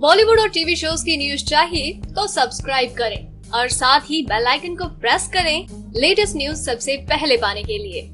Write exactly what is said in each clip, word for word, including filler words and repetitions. बॉलीवुड और TV shows की news चाहिए तो सब्सक्राइब करें और साथ ही बेल आइकन को प्रेस करें लेटेस्ट न्यूज सबसे पहले पाने के लिए।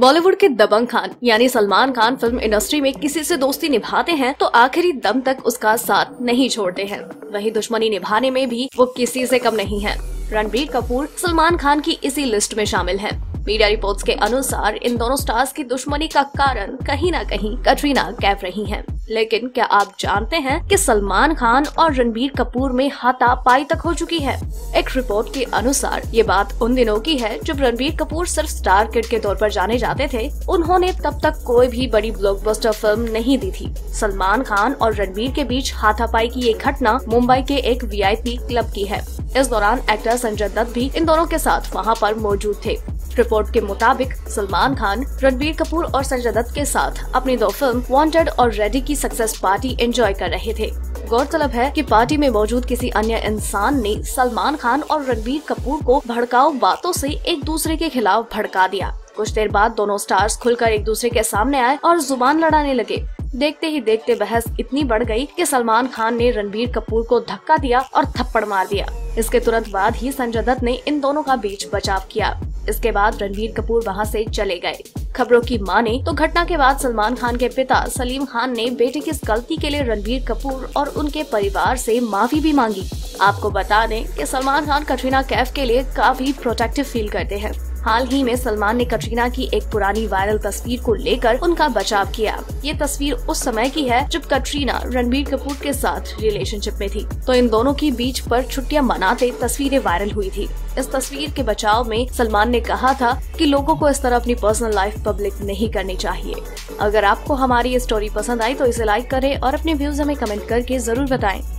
बॉलीवुड के दबंग खान यानी सलमान खान फिल्म इंडस्ट्री में किसी से दोस्ती निभाते हैं तो आखिरी दम तक उसका साथ नहीं छोड़ते हैं। वहीं दुश्मनी निभाने में भी वो किसी से कम नहीं है। रणबीर कपूर सलमान खान की इसी लिस्ट में शामिल हैं। मीडिया रिपोर्ट्स के अनुसार इन दोनों स्टार्स की दुश्मनी का कारण कहीं न कहीं कैटरीना कैफ रही हैं। लेकिन क्या आप जानते हैं कि सलमान खान और रणबीर कपूर में हाथापाई तक हो चुकी है। एक रिपोर्ट के अनुसार ये बात उन दिनों की है जब रणबीर कपूर सिर्फ स्टार किड के तौर पर जाने जाते थे। उन्होंने तब तक कोई भी बड़ी ब्लॉकबस्टर फिल्म नहीं दी थी। सलमान खान और रणबीर के बीच हाथापाई की ये घटना मुंबई के एक वी आई पी क्लब की है। इस दौरान एक्टर संजय दत्त भी इन दोनों के साथ वहाँ पर मौजूद थे। रिपोर्ट के मुताबिक सलमान खान रणबीर कपूर और संजय दत्त के साथ अपनी दो फिल्म वांटेड और रेडी की सक्सेस पार्टी एंजॉय कर रहे थे। गौरतलब है कि पार्टी में मौजूद किसी अन्य इंसान ने सलमान खान और रणबीर कपूर को भड़काऊ बातों से एक दूसरे के खिलाफ भड़का दिया। कुछ देर बाद दोनों स्टार्स खुलकर एक दूसरे के सामने आए और जुबान लड़ाने लगे। देखते ही देखते बहस इतनी बढ़ गई कि सलमान खान ने रणबीर कपूर को धक्का दिया और थप्पड़ मार दिया। इसके तुरंत बाद ही संजय दत्त ने इन दोनों का बीच बचाव किया। इसके बाद रणबीर कपूर वहां से चले गए। खबरों की माने तो घटना के बाद सलमान खान के पिता सलीम खान ने बेटे की इस गलती के लिए रणबीर कपूर और उनके परिवार से माफी भी मांगी। आपको बता दें कि सलमान खान कैटरीना कैफ के लिए काफी प्रोटेक्टिव फील करते हैं। हाल ही में सलमान ने कैटरीना की एक पुरानी वायरल तस्वीर को लेकर उनका बचाव किया। ये तस्वीर उस समय की है जब कैटरीना रणबीर कपूर के साथ रिलेशनशिप में थी, तो इन दोनों की बीच पर छुट्टियां मनाते तस्वीरें वायरल हुई थी। इस तस्वीर के बचाव में सलमान ने कहा था कि लोगों को इस तरह अपनी पर्सनल लाइफ पब्लिक नहीं करनी चाहिए। अगर आपको हमारी ये स्टोरी पसंद आई तो इसे लाइक करें और अपने व्यूज हमें कमेंट करके जरूर बताएं।